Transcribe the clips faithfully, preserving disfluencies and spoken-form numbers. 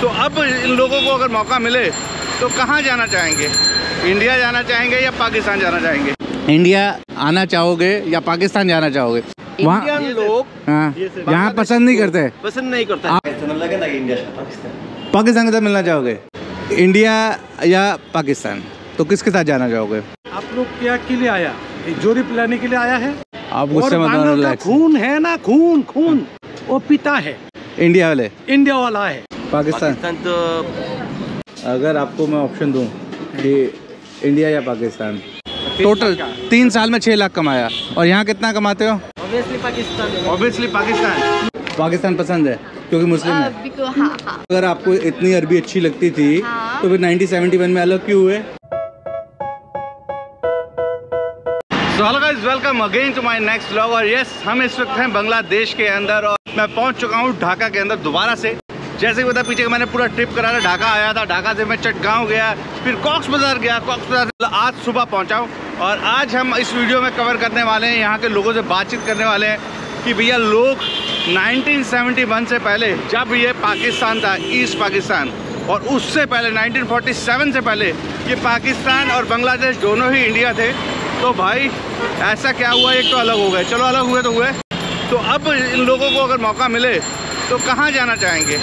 तो अब इन लोगों को अगर मौका मिले तो कहाँ जाना चाहेंगे, इंडिया जाना चाहेंगे या पाकिस्तान जाना चाहेंगे? इंडिया आना चाहोगे या पाकिस्तान जाना चाहोगे? वहाँ लोग यहाँ पसंद नहीं करते, पसंद नहीं करते। पाकिस्तान के साथ मिलना चाहोगे, इंडिया या पाकिस्तान, तो किसके साथ जाना चाहोगे? आप लोग क्या के लिए आया, जोरी पिलाने के लिए आया है? आप गुस्से में मत आना, खून है ना, खून खून वो पिता है इंडिया वाले, इंडिया वाला है। पाकिस्तान तो अगर आपको मैं ऑप्शन दूं कि इंडिया या पाकिस्तान, टोटल तीन साल में छः लाख कमाया और यहाँ कितना कमाते हो? Obviously Pakistan, obviously Pakistan. पाकिस्तान पसंद है क्योंकि मुस्लिम है। हाँ, हाँ। अगर आपको इतनी अरबी अच्छी लगती थी हाँ। तो फिर नाइनटीन सेवेंटी वन में अलग क्यों हुए? So hello guys, welcome again to my next vlog। और यस, हम इस वक्त हैं बांग्लादेश के अंदर और मैं पहुँच चुका हूँ ढाका के अंदर दोबारा से। जैसे कि बता, पीछे का मैंने पूरा ट्रिप करा था, ढाका आया था, ढाका से मैं चटगांव गया, फिर कॉक्स बाज़ार गया, कॉक्स बाज़ार आज सुबह पहुंचा हूं। और आज हम इस वीडियो में कवर करने वाले हैं, यहाँ के लोगों से बातचीत करने वाले हैं कि भैया लोग नाइनटीन सेवेंटी वन से पहले, जब ये पाकिस्तान था, ईस्ट पाकिस्तान, और उससे पहले नाइनटीन फोर्टी सेवन से पहले ये पाकिस्तान और बांग्लादेश दोनों ही इंडिया थे, तो भाई ऐसा क्या हुआ, एक तो अलग हो गए, चलो अलग हुए तो हुए। तो अब इन लोगों को अगर मौका मिले तो कहाँ जाना चाहेंगे,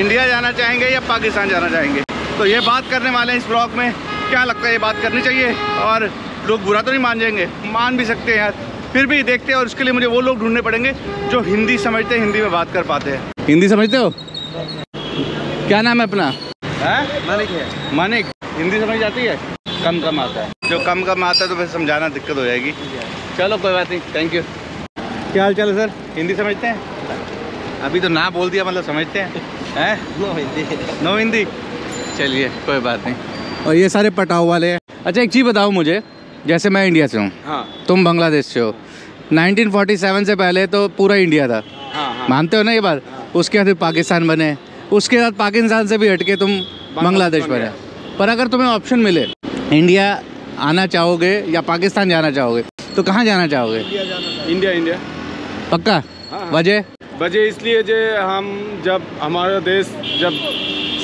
इंडिया जाना चाहेंगे या पाकिस्तान जाना चाहेंगे? तो ये बात करने वाले हैं इस ब्लॉग में। क्या लगता है ये बात करनी चाहिए और लोग बुरा तो नहीं मान जाएंगे? मान भी सकते हैं यार, फिर भी देखते हैं। और उसके लिए मुझे वो लोग ढूंढने पड़ेंगे जो हिंदी समझते हैं, हिंदी में बात कर पाते हैं। हिंदी समझते हो? क्या नाम है अपना? है मानिक है। मानिक, हिंदी समझ आती है? कम कम आता है। जो कम कम आता है तो फिर समझाना दिक्कत हो जाएगी। चलो कोई बात नहीं, थैंक यू। क्या हाल चाल है सर, हिंदी समझते हैं? अभी तो ना बोल दिया, मतलब समझते हैं। नो हिंदी, नो हिंदी, चलिए कोई बात नहीं। और ये सारे पटाव वाले हैं। अच्छा एक चीज़ बताओ मुझे, जैसे मैं इंडिया से हूँ हाँ। तुम बांग्लादेश से हो, नाइनटीन फोर्टी सेवन से पहले तो पूरा इंडिया था हाँ, हाँ। मानते हो ना ये बात हाँ। उसके बाद पाकिस्तान बने, उसके बाद पाकिस्तान से भी हटके तुम बांग्लादेश बने। पर अगर तुम्हें ऑप्शन मिले, इंडिया आना चाहोगे या पाकिस्तान जाना चाहोगे, तो कहाँ जाना चाहोगे? इंडिया, इंडिया पक्का। वजह वजह इसलिए जे हम, जब हमारा देश जब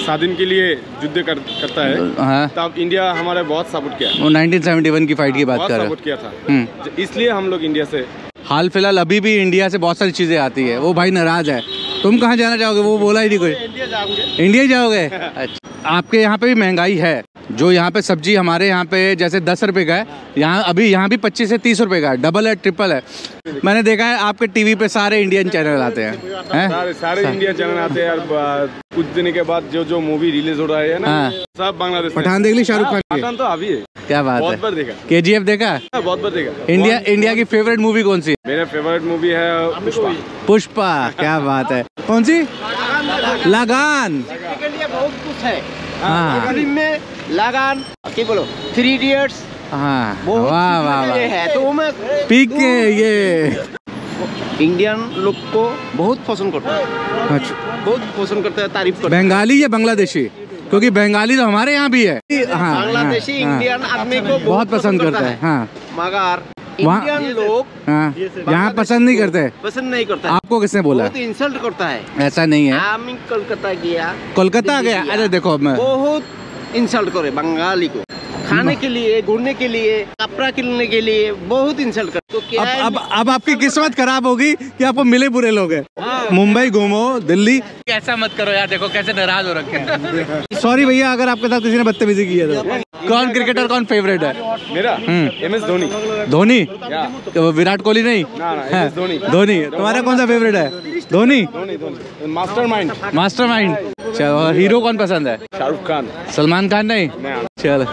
स्वाधीन के लिए युद्ध कर, करता है हाँ। तब इंडिया हमारे बहुत सपोर्ट किया, वो नाइनटीन सेवेंटी वन की फाइट हाँ, की बात कर रहे हैं, किया था, इसलिए हम लोग इंडिया से। हाल फिलहाल अभी भी इंडिया से बहुत सारी चीज़ें आती है, वो भाई नाराज है। तुम कहाँ जाना चाहोगे? वो बोला ही नहीं कोई। इंडिया जाओगे? इंडिया जाओगे। अच्छा, आपके यहाँ पे भी महंगाई है, जो यहाँ पे सब्जी हमारे यहाँ पे जैसे दस रुपए का है, यहाँ अभी यहाँ भी पच्चीस से तीस रुपए का है, डबल है, ट्रिपल है। मैंने देखा है आपके टीवी पे सारे इंडियन चैनल आते हैं है? सारे, सारे इंडियन चैनल आते हैं। कुछ दिन के बाद जो जो मूवी रिलीज हो रहा है ना हाँ। सब बांग्लादेश। पठान देख ली शाहरुख खान की? पठान तो अभी है। क्या बात बहुत है, बार देखा। केजीएफ देखा? बहुत बार देखा। इंडिया इंडिया की फेवरेट मूवी कौन सी है? मेरा फेवरेट मूवी है पुष्पा। पुष्पा, क्या बात है। कौन सी? लगान। के लिए बहुत कुछ है में, लगान की बोलो, थ्री इडियट्स हाँ, वाह वाह है। तो मैं पी के ये इंडियन लोग को बहुत पसंद करता है, अच्छा बहुत पसंद करता है, तारीफ करता है। बंगाली या बांग्लादेशी, क्योंकि बंगाली तो हमारे यहाँ भी है हाँ, बांग्लादेशी हाँ, इंडियन आदमी को बहुत पसंद करता है हाँ। मगर इंडियन लोग हाँ, यहाँ पसंद नहीं करते, पसंद नहीं करता। आपको किसने बोला? तो इंसल्ट करता है। ऐसा नहीं है, हम कोलकाता गया, कोलकाता गया, अरे देखो मैं बहुत इंसल्ट करे बंगाली को, खाने के लिए, घूमने के लिए, कपड़ा किलने के लिए बहुत इंसल्ट करते। तो क्या अब, अब अब आपकी किस्मत खराब होगी कि आपको मिले बुरे लोग हैं। मुंबई घूमो, दिल्ली, ऐसा मत करो यार, देखो कैसे नाराज हो रखे हैं। सॉरी भैया अगर आपके साथ किसी ने बदतमीजी की है तो। कौन क्रिकेटर कौन फेवरेट है मेरा? M S Dhoni. धोनी? विराट कोहली नहीं? धोनी। धोनी। तुम्हारा कौन सा फेवरेट है? धोनी। मास्टरमाइंड। मास्टरमाइंड। चलो, हीरो कौन पसंद है? शाहरुख खान। सलमान खान नहीं? चलो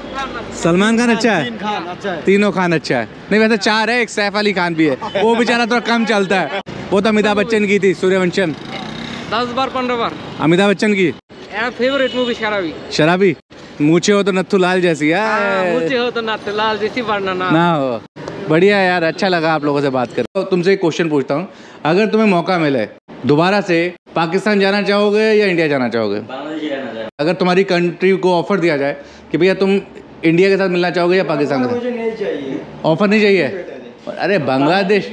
सलमान खान अच्छा है, खान अच्छा है, तीनों खान अच्छा है। नहीं वैसे चार है, एक सैफ अली खान भी है, वो बेचारा थोड़ा कम चलता है। वो तो अमिताभ बच्चन की थी, सूर्यवंशम, दस बार पंद्रह बार। अमिताभ बच्चन की फेवरेट मूवी शराबी। शराबी? मूछे हो तो नथुलाल जैसी है, मूछे हो तो नथुलाल जैसी वर्णना ना हो। बढ़िया यार, अच्छा लगा आप लोगों से बात कर। तो तुमसे एक क्वेश्चन पूछता हूँ, अगर तुम्हें मौका मिले दोबारा से, पाकिस्तान जाना चाहोगे या इंडिया जाना चाहोगे? अगर तुम्हारी कंट्री को ऑफर दिया जाए कि भैया तुम इंडिया के साथ मिलना चाहोगे या पाकिस्तान के साथ? ऑफर नहीं चाहिए। अरे बांग्लादेश,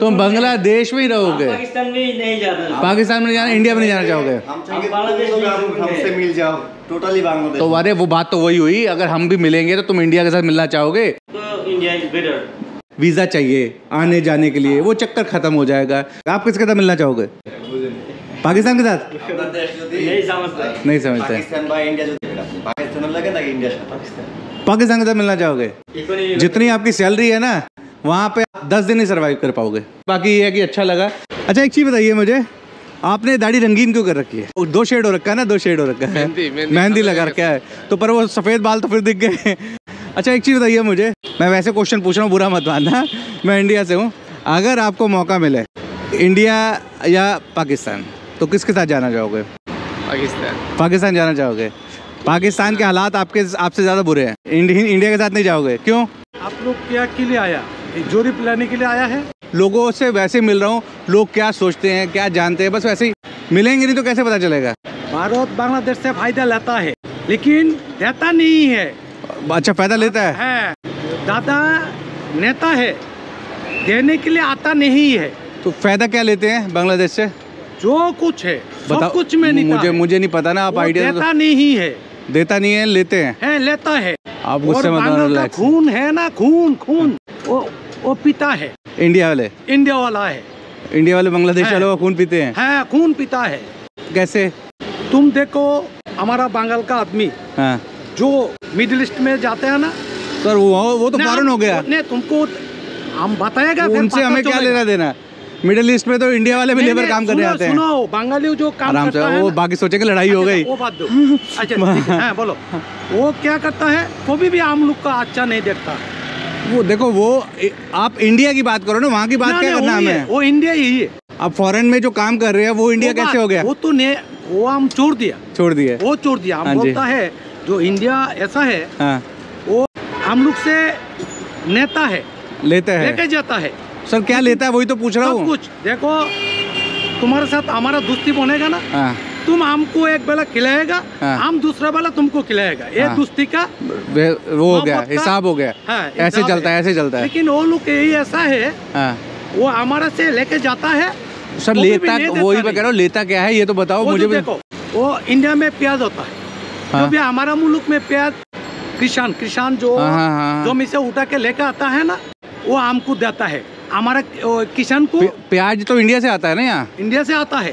तुम बांग्लादेश में ही रहोगे, पाकिस्तान में नहीं जाना, पाकिस्तान में नहीं जाना, इंडिया में नहीं जाना चाहोगे, हमसे मिल जाओ टोटली बांग्लादेश। तो अरे वो बात तो वही हुई, अगर हम भी मिलेंगे तो तुम इंडिया के साथ मिलना चाहोगे, तो इंडिया इज बेटर। वीजा चाहिए आने जाने के लिए, वो चक्कर खत्म हो जाएगा। आप किसके साथ मिलना चाहोगे? पाकिस्तान के साथ नहीं समझता, नहीं समझता पाकिस्तान के साथ मिलना चाहोगे। जितनी आपकी सैलरी है ना, वहाँ पे आप दस दिन ही सर्वाइव कर पाओगे। बाकी ये है कि अच्छा लगा। अच्छा एक चीज़ बताइए मुझे, आपने दाढ़ी रंगीन क्यों कर रखी है? दो शेड हो रखा है ना, दो शेड हो रखा है, मेहंदी लगा रखा है, तो पर वो सफ़ेद बाल तो फिर दिख गए। अच्छा एक चीज़ बताइए मुझे, मैं वैसे क्वेश्चन पूछ रहा हूँ, बुरा मत मानना, मैं इंडिया से हूँ। अगर आपको मौका मिले इंडिया या पाकिस्तान, तो किसके साथ जाना चाहोगे? पाकिस्तान। पाकिस्तान जाना चाहोगे? पाकिस्तान के हालात आपके आपसे ज़्यादा बुरे हैं, इंडिया के साथ नहीं जाओगे, क्यों? आप लोग क्या के लिए आया, जोरी पिलाने के लिए आया है? लोगों से वैसे मिल रहा हूँ, लोग क्या सोचते हैं क्या जानते हैं, बस वैसे ही मिलेंगे, नहीं तो कैसे पता चलेगा। भारत बांग्लादेश से फायदा लेता है, लेकिन देता नहीं है। अच्छा फायदा लेता है, है। दादा नेता है, देने के लिए आता नहीं है। तो फायदा क्या लेते हैं बांग्लादेश से? जो कुछ है सब कुछ में नहीं, मुझे मुझे नहीं पता ना, आप आइडिया देता नहीं है, देता नहीं है, लेते हैं, लेता है। आप गुस्से मत होना, खून है ना, खून खून वो पीता है इंडिया वाले, इंडिया वाला है, इंडिया वाले बांग्लादेश वाले वो खून पीते हैं, है, खून पीता है। कैसे? तुम देखो हमारा बंगाल का आदमी हाँ। जो मिडिल ईस्ट में जाते हैं ना सर, वो वो तो फॉरेन हो गया, ने तुमको हम बताएगा, उनसे हमें क्या लेना देना? मिडिल ईस्ट में तो इंडिया वाले भी लेबर काम करने आते हैं, सुनो बंगाली जो काम करता है, वो बाकी सोचे कि लड़ाई हो गई, वो बात दो। अच्छा बोलो वो क्या करता है, वो भी हम लोग का अच्छा नहीं देखता। वो देखो वो आप इंडिया की बात करो ना, वहाँ की बात क्या करना है, वो इंडिया ही है। अब फॉरेन में जो काम कर रहे हैं वो इंडिया कैसे हो गया? वो तो ने वो हम छोड़ दिया, छोड़ दिया, वो छोड़ दिया। हम बोलता है जो इंडिया ऐसा है हाँ। वो हम लोग से नेता है, लेते हैं, लेके जाता है। सर क्या लेता है वही तो पूछ रहा हूँ। कुछ देखो तुम्हारे साथ हमारा दोस्ती बनेगा ना, तुम हमको एक बेला खिलाएगा, हम दूसरा बेला तुमको खिलाएगा, ये दोस्ती का वो हो गया, हिसाब हो गया, ऐसे चलता है, ऐसे चलता है। लेकिन वो लोग यही ऐसा है, वो हमारा से लेके जाता है। सर लेता वही मैं कह रहा हूँ, लेता क्या है ये तो बताओ मुझे। देखो वो इंडिया में प्याज होता है, तो हमारा मुल्क में प्याज किसान किसान जो जमीन से उठा के लेके आता है ना, वो हमको देता है। हमारा किसान को प्याज तो इंडिया से आता है ना, यहाँ इंडिया से आता है,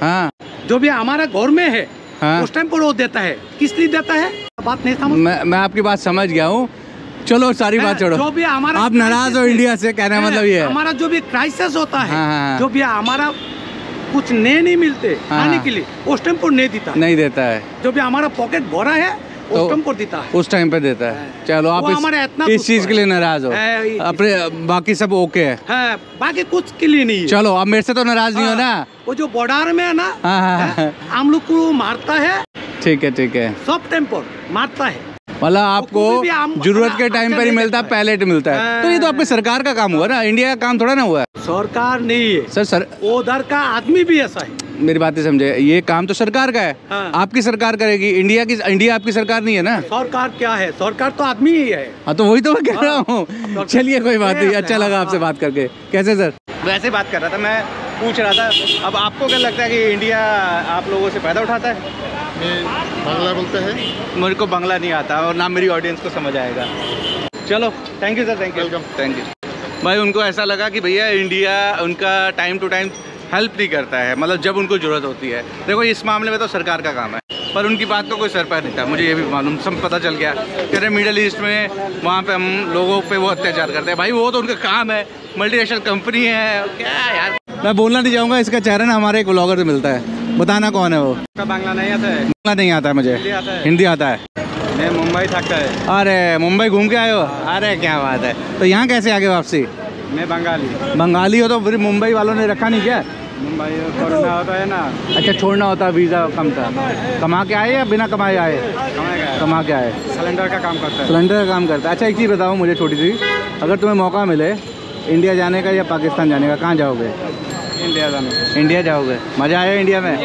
जो भी हमारा घर में है हाँ? उस टाइम पर वो देता है। किस लिए देता है? बात नहीं समझ, मैं, मैं आपकी बात समझ गया हूँ। चलो सारी बात छोड़ो, जो भी हमारा आप नाराज हो इंडिया से, कहने का मतलब ये है हमारा जो भी क्राइसिस होता है हाँ, जो भी हमारा कुछ नए नहीं मिलते हाँ, आने के लिए, उस टाइम पर नहीं देता, नहीं देता है। जो भी हमारा पॉकेट भरा है तो उस टाइम पर देता है, उस टाइम पर देता है। चलो आप इस, इस चीज के लिए नाराज हो, अपने बाकी सब ओके है, है बाकी कुछ के लिए नहीं है। चलो आप मेरे से तो नाराज नहीं हो ना। वो जो बॉर्डर में है ना, हम लोग को मारता है, ठीक है ठीक है, सब टाइम पर मारता है, मतलब आपको जरूरत के टाइम पर ही मिलता, पहले मिलता है। तो ये तो आपकी सरकार का काम हुआ ना, इंडिया का काम थोड़ा ना हुआ। सरकार नहीं है सर, उधर का आदमी भी ऐसा है, मेरी बात नहीं समझे। ये काम तो सरकार का है हाँ। आपकी सरकार करेगी, इंडिया की, इंडिया आपकी सरकार नहीं है ना। सरकार क्या है, सरकार तो आदमी ही है हाँ, तो वही तो मैं कह रहा हूँ। चलिए कोई बात नहीं, अच्छा लगा आपसे बात करके। कैसे सर? वैसे बात कर रहा था, मैं पूछ रहा था अब आपको क्या लगता है कि इंडिया आप लोगों से फायदा उठाता है? बांग्ला बोलते हैं, मेरे को बांग्ला नहीं आता और ना मेरी ऑडियंस को समझ आएगा। चलो thank you sir, thank you, welcome, thank you भाई। उनको ऐसा लगा कि भैया इंडिया उनका टाइम टू टाइम हेल्प नहीं करता है, मतलब जब उनको ज़रूरत होती है। देखो इस मामले में तो सरकार का काम है, पर उनकी बात को कोई सर पर नहीं था। मुझे ये भी मालूम सब पता चल गया, कह रहे मिडिल ईस्ट में वहाँ पे हम लोगों पे वो अत्याचार करते हैं। भाई वो तो उनका काम है, मल्टीनेशनल कंपनी है, क्या यार। मैं बोलना नहीं चाहूँगा, इसका चेहरा ना हमारे एक ब्लॉगर से मिलता है, बताना कौन है वो। बांग्ला नहीं आता है? बांग्ला नहीं आता है मुझे, हिंदी आता है। मैं मुंबई ढाका है। अरे मुंबई घूम के आए हो, अरे क्या बात है। तो यहाँ कैसे आ गए वापसी? मैं बंगाली। बंगाली हो तो फिर मुंबई वालों ने रखा नहीं क्या? मुंबई छोड़ना होता है ना। अच्छा छोड़ना होता है, वीज़ा कम था। कमा के आए या बिना कमाए आए? कमा के आए। सिलेंडर का काम करता है। सिलेंडर का काम करता है। अच्छा एक चीज़ बताओ मुझे छोटी सी, अगर तुम्हें मौका मिले इंडिया जाने का या पाकिस्तान जाने का, कहाँ जाओगे? इंडिया जाने। इंडिया जाओगे? मज़ा आया इंडिया में?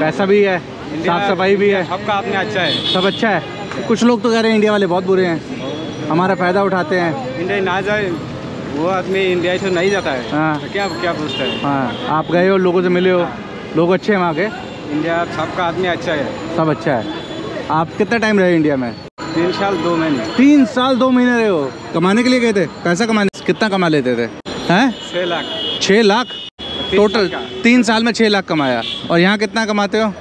पैसा भी है, साफ सफाई भी है, सबका आपने अच्छा है, सब अच्छा है। कुछ लोग तो कह रहे हैं इंडिया वाले बहुत बुरे हैं, हमारा फ़ायदा उठाते हैं। इंडिया ना जाए वो आदमी इंडिया से नहीं जाता है। हाँ। तो क्या क्या पूछता है। हाँ। आप गए हो, लोगों से मिले हो? हाँ। लोग अच्छे हैं वहाँ के? इंडिया सबका आदमी अच्छा है, सब अच्छा है। आप कितना टाइम रहे इंडिया में? तीन साल दो महीने तीन साल दो महीने रहे हो। कमाने के लिए गए थे? पैसा कमाने। कितना कमा लेते थे? हैं? छः लाख। छः लाख टोटल? तीन साल में छः लाख कमाया। और यहाँ कितना कमाते हो?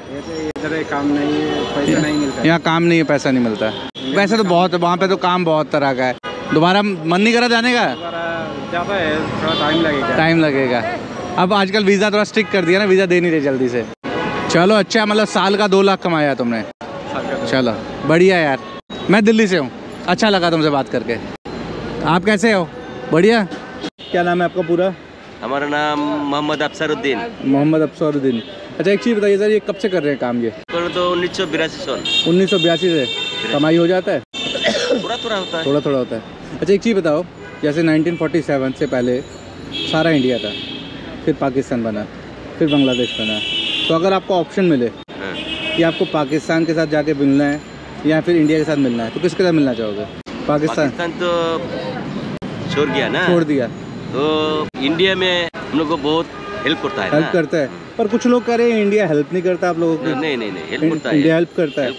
इधर काम नहीं है, पैसा नहीं मिलता। यहाँ काम नहीं है, पैसा नहीं मिलता। वैसे तो बहुत, वहाँ पे तो काम बहुत तरह का है। दोबारा मन नहीं करा जाने का? ज़्यादा है, थोड़ा टाइम लगेगा। टाइम लगेगा। अब आजकल वीज़ा थोड़ा स्ट्रिक्ट कर दिया ना, वीज़ा दे नहीं रहे जल्दी से। चलो अच्छा, मतलब साल का दो लाख कमाया तुमने। चलो बढ़िया यार। मैं दिल्ली से हूँ, अच्छा लगा तुमसे बात करके। आप कैसे हो? बढ़िया। क्या नाम है आपका पूरा? हमारा नाम मोहम्मद अफसरुद्दीन। मोहम्मद अफसरुद्दीन। अच्छा एक चीज़ बताइए सर, ये कब से कर रहे हैं काम? ये तो उन्नीस सौ बिरासी सोल उन्नीस सौ बयासी से कमाई हो जाता है? थोड़ा थोड़ा होता है, थोड़ा थोड़ा होता है। अच्छा एक चीज़ बताओ, जैसे नाइनटीन फोर्टी सेवन से पहले सारा इंडिया था, फिर पाकिस्तान बना, फिर बांग्लादेश बना, तो अगर आपको ऑप्शन मिले कि आपको पाकिस्तान के साथ जाके मिलना है या फिर इंडिया के साथ मिलना है, तो किसके साथ मिलना चाहोगे? पाकिस्तान, पाकिस्तान तो छोड़ गया ना, छोड़ दिया। तो इंडिया में हम लोग को बहुत हेल्प करता है, हेल्प करता है। पर कुछ लोग कह रहे हैं इंडिया हेल्प नहीं करता आप लोगों को। नहीं नहीं नहीं, हेल्प करता है, इंडिया हेल्प करता है।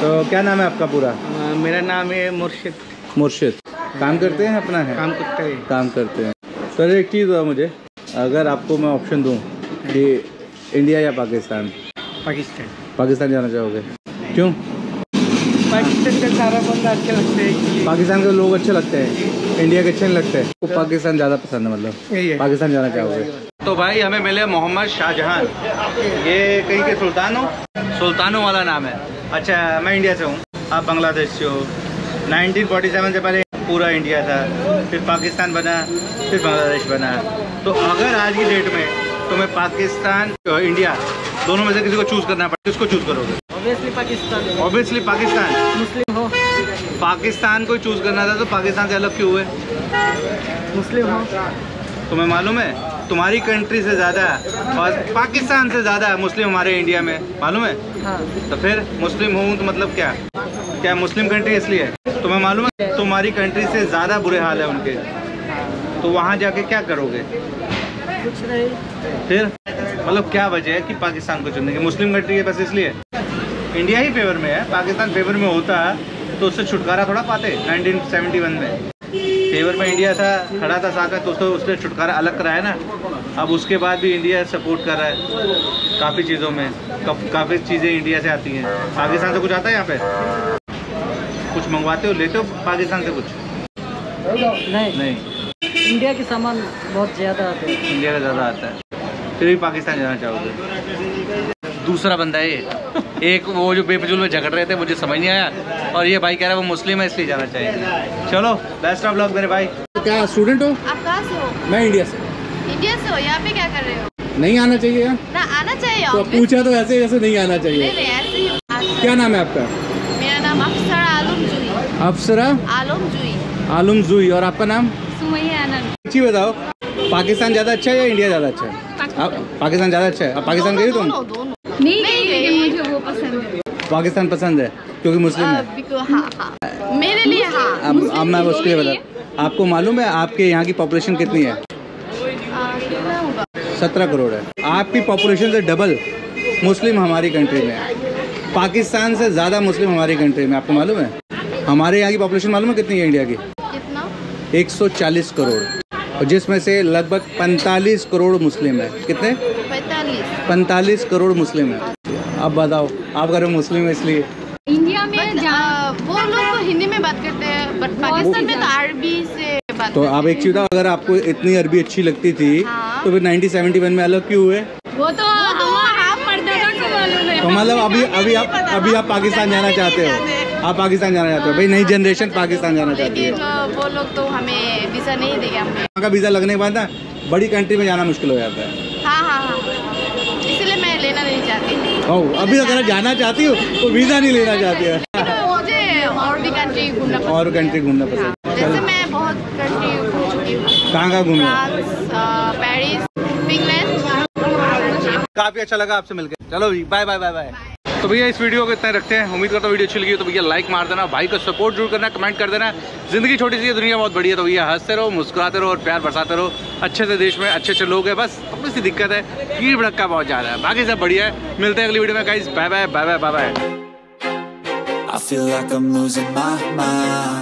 तो क्या नाम है आपका पूरा? मेरा नाम है मुर्शिद। मुर्शिद काम करते हैं अपना है? काम करते हैं, काम करते हैं। सर एक चीज़ हुआ मुझे, अगर आपको मैं ऑप्शन दूं कि इंडिया या पाकिस्तान? पाकिस्तान। पाकिस्तान जाना चाहोगे? क्यों? पाकिस्तान का सारा बंदा अच्छा लगता है, पाकिस्तान के लोग अच्छे लगते हैं, इंडिया के अच्छे नहीं लगते। तो पाकिस्तान ज़्यादा पसंद है, मतलब पाकिस्तान जाना चाहोगे? तो भाई हमें मिले मोहम्मद शाहजहां, ये कहीं के सुल्तानों सुल्तानों वाला नाम है। अच्छा मैं इंडिया से हूँ, आप बांग्लादेश से हो। नाइनटीन फोर्टी सेवन से पहले पूरा इंडिया था, फिर पाकिस्तान बना, फिर बांग्लादेश बना। तो अगर आज की डेट में तुम्हें पाकिस्तान और इंडिया दोनों में से किसी को चूज़ करना पड़े, किसको चूज़ करोगे? Obviously Pakistan. Obviously Pakistan. Muslim हो, पाकिस्तान को चूज़ करना था तो पाकिस्तान से अलग क्यों हुए? मुस्लिम हो। तुम्हें मालूम है तुम्हारी कंट्री से ज़्यादा और पाकिस्तान से ज़्यादा मुस्लिम हमारे इंडिया में, मालूम है? हाँ। तो फिर मुस्लिम हूँ तो मतलब क्या क्या मुस्लिम कंट्री इसलिए? तुम्हें मालूम है तुम्हारी कंट्री से ज़्यादा बुरे हाल है उनके, तो वहाँ जाके क्या करोगे? कुछ नहीं। फिर मतलब क्या वजह है कि पाकिस्तान को चुनने की? मुस्लिम कंट्री है बस इसलिए। इंडिया ही फेवर में है, पाकिस्तान फेवर में होता तो उससे छुटकारा थोड़ा पाते। नाइनटीन सेवेंटी वन में फेवर में इंडिया था, खड़ा था साथ में, तो उसको उसने छुटकारा अलग कराया ना। अब उसके बाद भी इंडिया सपोर्ट कर रहा है काफ़ी चीज़ों में, काफ़ी चीज़ें इंडिया से आती हैं। पाकिस्तान से कुछ आता है यहाँ पे? कुछ मंगवाते हो, लेते हो पाकिस्तान से कुछ? नहीं नहीं, इंडिया के सामान बहुत ज़्यादा आते हैं, इंडिया का ज़्यादा आता है। फिर भी पाकिस्तान जाना चाहोगे? दूसरा बंदा है ये एक, वो जो बेफजूल में झगड़ रहे थे मुझे समझ नहीं आया, और ये भाई कह रहा है वो मुस्लिम है इसलिए जाना चाहिए। चलो बेस्ट ऑफ लक मेरे भाई। क्या स्टूडेंट हो आप? कहाँ से हो? मैं इंडिया से। इंडिया से हो, यहाँ पे क्या कर रहे हो? नहीं आना चाहिए यार ना, आना चाहिए। तो पूछा तो ऐसे ऐसे नहीं आना चाहिए। क्या नाम है आपका? मेरा नाम अफसरा आलम जुई। अफसरा आलम जुई। आलम जुई। और आपका नाम? सुमैया आनंद। जी बताओ पाकिस्तान ज़्यादा अच्छा है या इंडिया ज़्यादा अच्छा है? पाकिस्तान ज़्यादा अच्छा है। आप पाकिस्तान गई तुम? नहीं गई, मुझे वो पसंद है। पाकिस्तान पसंद है क्योंकि मुस्लिम है? मेरे लिए हाँ। मैं उसके लिए बता, आपको मालूम है आपके यहाँ की पॉपुलेशन कितनी है? सत्रह करोड़ है। आपकी पॉपुलेशन से डबल मुस्लिम हमारी कंट्री में है, पाकिस्तान से ज़्यादा मुस्लिम हमारी कंट्री में। आपको मालूम है हमारे यहाँ की पॉपुलेशन मालूम है कितनी है इंडिया की? कितना? एक सौ चालीस करोड़, और जिसमें से लगभग पैंतालीस करोड़ मुस्लिम है। कितने? पैंतालीस पैंतालीस करोड़ मुस्लिम है। अब बताओ आप कह रहे हो मुस्लिम है इसलिए? इंडिया में आ, वो लोग तो हिंदी में बात करते हैं, बट पाकिस्तान में तो अरबी से बात। तो आप एक चीज़ बताओ, अगर आपको इतनी अरबी अच्छी लगती थी तो फिर नाइनटीन सेवेंटी वन में अलग क्यों हुए? वो तो तो मतलब अभी अभी आप अभी आप पाकिस्तान जाना चाहते हो? आप पाकिस्तान जाना चाहते हो? भाई नई जनरेशन पाकिस्तान जाना चाहती है। वो लोग तो हमें वीज़ा नहीं देंगे, हमें वहाँ का वीज़ा लगने के बाद ना बड़ी कंट्री में जाना मुश्किल हो जाता है। हाँ हाँ हाँ, इसलिए मैं लेना नहीं चाहती। ओ अभी अगर जाना चाहती हो तो वीज़ा नहीं लेना चाहती है? मुझे और भी कंट्री घूमना, और कंट्री घूमना पसंद। जैसे मैं बहुत कंट्री घूम चुकी हूँ। कहाँ कहाँ घूमना? पेरिस, काफी अच्छा लगा आपसे मिलकर। चलो भाई बाय बाय बाय बाय। तो भैया इस वीडियो को इतना रखते हैं, उम्मीद करता हूँ वीडियो अच्छी लगी तो भैया लाइक मार देना, भाई को सपोर्ट जरूर करना, कमेंट कर देना। जिंदगी छोटी सी है, दुनिया बहुत बड़ी है, तो भैया हंसते रहो, मुस्कुराते रहो और प्यार बरसाते रहो। अच्छे से देश में अच्छे अच्छे लोग हैं, बस थोड़ी सी दिक्कत है भीड़ भड़का बहुत ज़्यादा है, बाकी सब बढ़िया है। मिलते हैं अगली वीडियो में guys, bye bye bye bye bye bye.